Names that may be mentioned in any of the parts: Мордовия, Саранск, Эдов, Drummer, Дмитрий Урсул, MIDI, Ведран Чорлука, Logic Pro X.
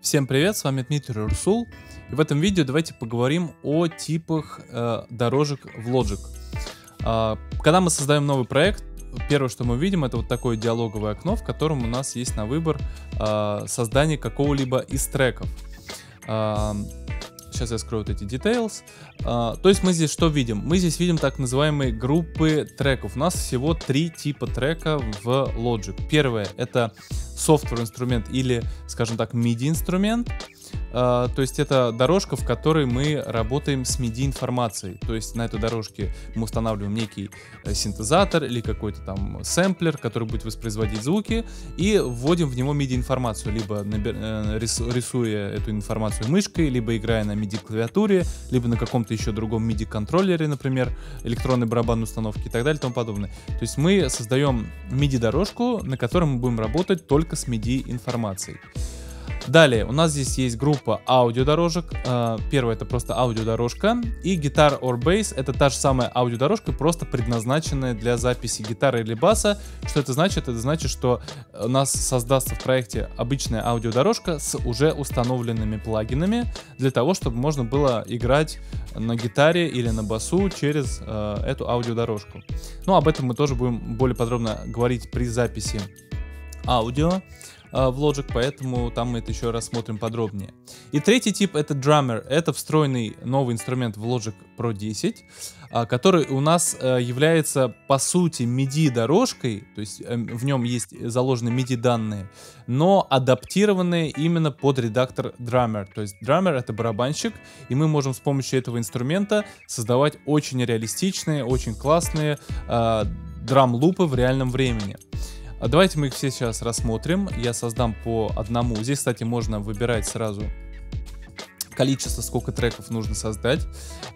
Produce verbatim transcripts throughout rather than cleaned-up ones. Всем привет, с вами Дмитрий Урсул, и в этом видео давайте поговорим о типах э, дорожек в Logic. Э, когда мы создаем новый проект, первое, что мы видим, это вот такое диалоговое окно, в котором у нас есть на выбор э, создание какого-либо из треков. Э, сейчас я скрою вот эти details. Э, то есть мы здесь что видим? Мы здесь видим так называемые группы треков. У нас всего три типа трека в Logic. Первое — это software инструмент или, скажем так, миди инструмент, то есть это дорожка, в которой мы работаем с миди информацией, то есть на этой дорожке мы устанавливаем некий синтезатор или какой-то там сэмплер, который будет воспроизводить звуки, и вводим в него миди информацию, либо рисуя эту информацию мышкой, либо играя на миди клавиатуре, либо на каком-то еще другом миди контроллере, например, электронной барабанной установки и так далее и тому подобное. То есть мы создаем миди дорожку, на которой мы будем работать только с миди информацией. Далее у нас здесь есть группа аудиодорожек. Первая — это просто аудиодорожка, и Guitar or Bass — это та же самая аудиодорожка, просто предназначенная для записи гитары или баса. Что это значит? Это значит, что у нас создастся в проекте обычная аудиодорожка с уже установленными плагинами, для того, чтобы можно было играть на гитаре или на басу через эту аудиодорожку. Но об этом мы тоже будем более подробно говорить при записи аудио в Logic, поэтому там мы это еще рассмотрим подробнее. И третий тип — это Drummer. Это встроенный новый инструмент в Logic Pro десять, который у нас является по сути миди дорожкой, то есть в нем есть заложены миди данные, но адаптированные именно под редактор Drummer. То есть Drummer — это барабанщик, и мы можем с помощью этого инструмента создавать очень реалистичные, очень классные драм-лупы в реальном времени. Давайте мы их все сейчас рассмотрим. Я создам по одному. Здесь, кстати, можно выбирать сразу количество, сколько треков нужно создать.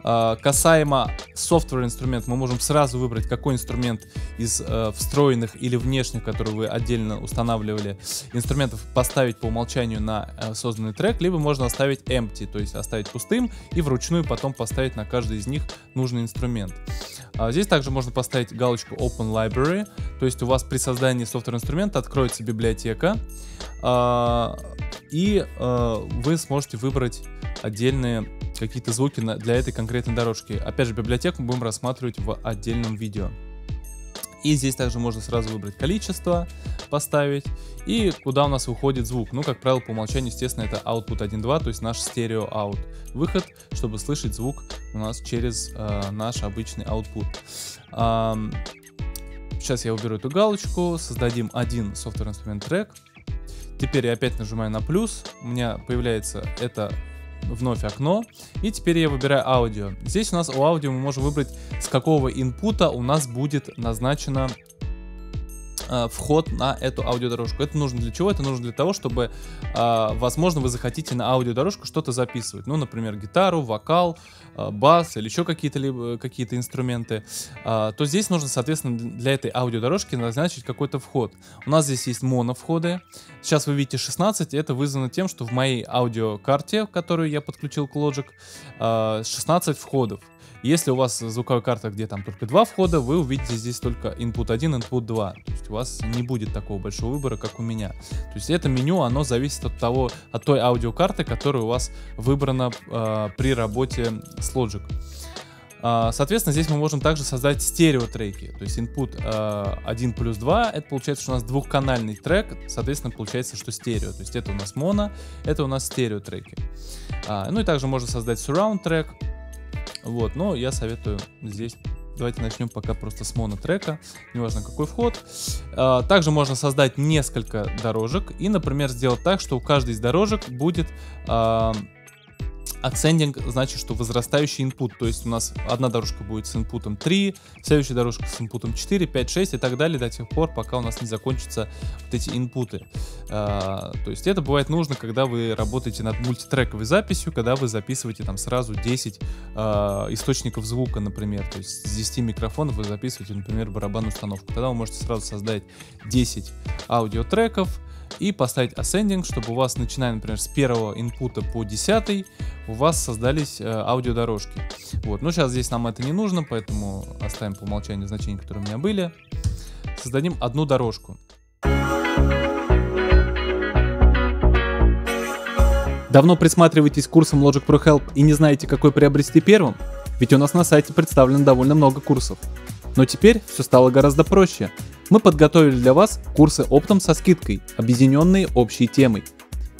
Касаемо software инструмент, мы можем сразу выбрать, какой инструмент из встроенных или внешних, которые вы отдельно устанавливали, инструментов поставить по умолчанию на созданный трек, либо можно оставить empty, то есть оставить пустым и вручную потом поставить на каждый из них нужный инструмент. Здесь также можно поставить галочку Open Library, то есть у вас при создании software инструмента откроется библиотека, и вы сможете выбрать отдельные какие-то звуки для этой конкретной дорожки. Опять же, библиотеку мы будем рассматривать в отдельном видео. И здесь также можно сразу выбрать количество, поставить, и куда у нас выходит звук. Ну, как правило, по умолчанию, естественно, это output один два, то есть наш стерео-аут выход, чтобы слышать звук у нас через э, наш обычный output. Эм, сейчас я уберу эту галочку, создадим один software инструмент трек. Теперь я опять нажимаю на плюс, у меня появляется это вновь окно, и теперь я выбираю аудио. Здесь у нас у аудио мы можем выбрать, с какого инпута у нас будет назначено э, вход на эту аудиодорожку. Это нужно для чего? Это нужно для того, чтобы, э, возможно, вы захотите на аудиодорожку что-то записывать. Ну, например, гитару, вокал, э, бас или еще какие-то какие-то инструменты. Э, то здесь нужно, соответственно, для этой аудиодорожки назначить какой-то вход. У нас здесь есть моновходы. Сейчас вы видите шестнадцать, и это вызвано тем, что в моей аудиокарте, которую я подключил к Logic, шестнадцать входов. Если у вас звуковая карта, где там только два входа, вы увидите здесь только input один, input два. То есть у вас не будет такого большого выбора, как у меня. То есть это меню, оно зависит от того, от той аудиокарты, которая у вас выбрана э, при работе с Logic. Соответственно, здесь мы можем также создать стереотреки, то есть input один плюс два, это получается, что у нас двухканальный трек, соответственно, получается, что стерео, то есть это у нас моно, это у нас стереотреки. Ну и также можно создать surround трек, вот, но я советую здесь, давайте начнем пока просто с монотрека, неважно какой вход. Также можно создать несколько дорожек и, например, сделать так, что у каждой из дорожек будет... Ascending значит, что возрастающий input, то есть у нас одна дорожка будет с инпутом три, следующая дорожка с инпутом четыре, пять, шесть и так далее до тех пор, пока у нас не закончатся вот эти инпуты. А, то есть это бывает нужно, когда вы работаете над мультитрековой записью, когда вы записываете там сразу десять а, источников звука, например, то есть с десяти микрофонов вы записываете, например, барабанную установку. Тогда вы можете сразу создать десять аудиотреков и поставить ascending, чтобы у вас, начиная, например, с первого инпута по десятый, у вас создались э, аудиодорожки. Вот. Но сейчас здесь нам это не нужно, поэтому оставим по умолчанию значения, которые у меня были. Создадим одну дорожку. Давно присматриваетесь к курсам Logic Pro Help и не знаете, какой приобрести первым? Ведь у нас на сайте представлено довольно много курсов. Но теперь все стало гораздо проще. Мы подготовили для вас курсы оптом со скидкой, объединенные общей темой.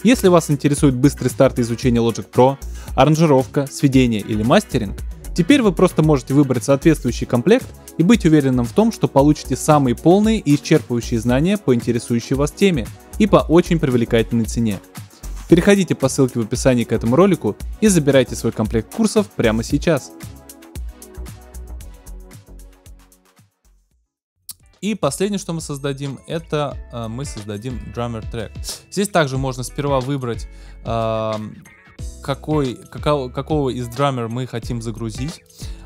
Если вас интересует быстрый старт изучения Logic Pro, аранжировка, сведение или мастеринг, теперь вы просто можете выбрать соответствующий комплект и быть уверенным в том, что получите самые полные и исчерпывающие знания по интересующей вас теме и по очень привлекательной цене. Переходите по ссылке в описании к этому ролику и забирайте свой комплект курсов прямо сейчас. И последнее, что мы создадим, это э, мы создадим Drummer Track. Здесь также можно сперва выбрать, э, какой, какого, какого из Drummer мы хотим загрузить.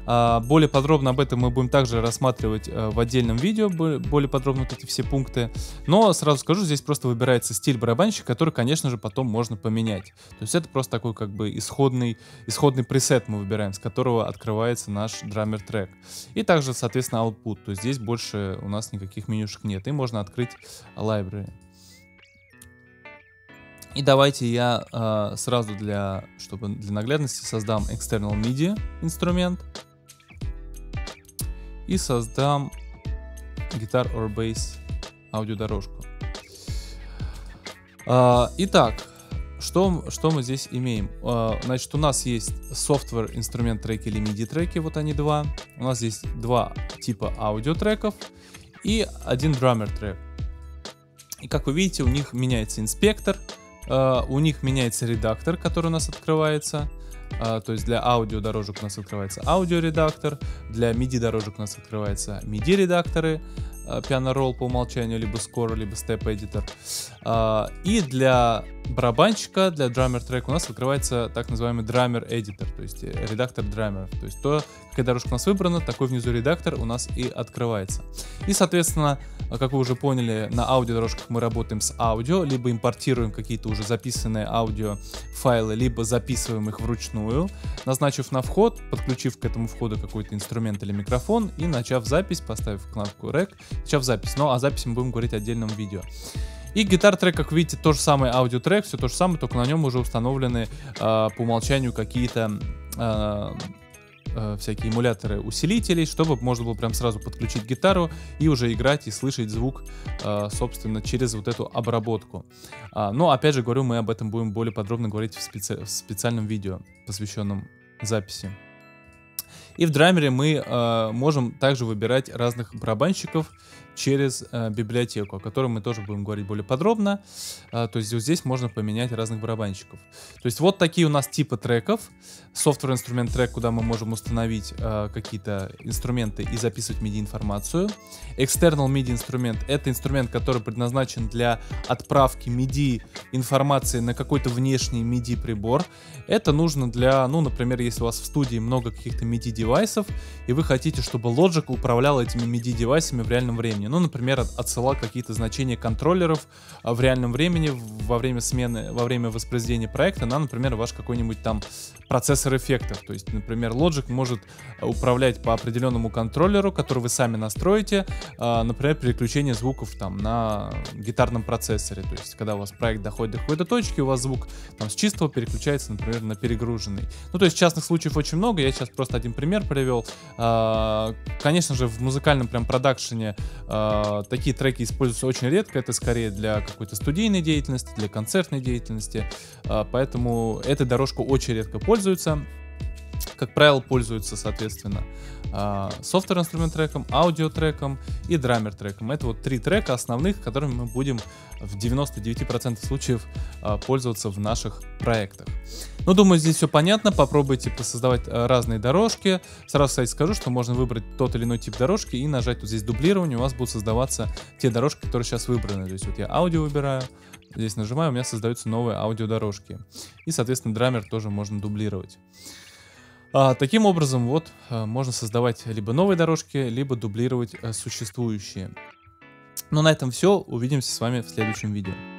Э, более подробно об этом мы будем также рассматривать э, в отдельном видео, более подробно вот эти все пункты. Но сразу скажу, здесь просто выбирается стиль барабанщика, который, конечно же, потом можно поменять. То есть это просто такой как бы исходный, исходный пресет мы выбираем, с которого открывается наш Drummer Track. И также, соответственно, output. То есть здесь больше у нас никаких менюшек нет. И можно открыть library. И давайте я э, сразу, для, чтобы для наглядности, создам external миди инструмент. И создам Guitar or Bass аудиодорожку. Э, итак, что, что мы здесь имеем? Э, значит, у нас есть software инструмент треки или миди треки, вот они два. У нас есть два типа аудио треков и один drummer трек. И как вы видите, у них меняется инспектор. Uh, у них меняется редактор, который у нас открывается. Uh, то есть для аудио дорожек у нас открывается аудиоредактор, для миди дорожек у нас открывается миди редакторы, uh, piano roll по умолчанию, либо score, либо step editor. Uh, и для барабанщика, для drummer track у нас открывается так называемый drummer editor, то есть редактор drummer. То есть то, какая дорожка у нас выбрана, такой внизу редактор у нас и открывается. И, соответственно, как вы уже поняли, на аудиодорожках мы работаем с аудио, либо импортируем какие-то уже записанные аудиофайлы, либо записываем их вручную, назначив на вход, подключив к этому входу какой-то инструмент или микрофон и начав запись, поставив кнопку Rec, начав запись. Но о записи мы будем говорить в отдельном видео. И гитар-трек, как видите, тоже самый аудиотрек, все то же самое, только на нем уже установлены э, по умолчанию какие-то э, э, всякие эмуляторы усилителей, чтобы можно было прям сразу подключить гитару и уже играть и слышать звук, э, собственно, через вот эту обработку. А, но, опять же говорю, мы об этом будем более подробно говорить в, специ в специальном видео, посвященном записи. И в драмере мы э, можем также выбирать разных барабанщиков через э, библиотеку, о которой мы тоже будем говорить более подробно. Э, то есть вот здесь можно поменять разных барабанщиков. То есть вот такие у нас типы треков. Software инструмент трек, куда мы можем установить э, какие-то инструменты и записывать миди информацию. External миди инструмент — это инструмент, который предназначен для отправки миди информации на какой-то внешний миди прибор. Это нужно для, ну, например, если у вас в студии много каких-то миди девайсов, и вы хотите, чтобы Logic управлял этими миди девайсами в реальном времени. Ну, например, отсылал какие-то значения контроллеров в реальном времени, во время смены, во время воспроизведения проекта на, например, ваш какой-нибудь там процессор эффектов. То есть, например, Logic может управлять по определенному контроллеру, который вы сами настроите, например, переключение звуков там на гитарном процессоре. То есть, когда у вас проект доходит до какой-то точки, у вас звук там с чистого переключается, например, на перегруженный. Ну, то есть, частных случаев очень много, я сейчас просто один пример Пример привел. Конечно же, в музыкальном прям продакшене такие треки используются очень редко. Это скорее для какой-то студийной деятельности, для концертной деятельности. Поэтому эта дорожка очень редко пользуется. Как правило, пользуются, соответственно, software инструмент треком, аудио треком и драмер треком. Это вот три трека основных, которыми мы будем в девяноста девяти процентах случаев пользоваться в наших проектах. Ну, думаю, здесь все понятно. Попробуйте посоздавать разные дорожки. Сразу, кстати, скажу, что можно выбрать тот или иной тип дорожки и нажать вот здесь дублирование. У вас будут создаваться те дорожки, которые сейчас выбраны. То есть вот я аудио выбираю, здесь нажимаю, у меня создаются новые аудиодорожки. И, соответственно, драмер тоже можно дублировать. А, таким образом, вот, можно создавать либо новые дорожки, либо дублировать существующие. Ну, на этом все. Увидимся с вами в следующем видео.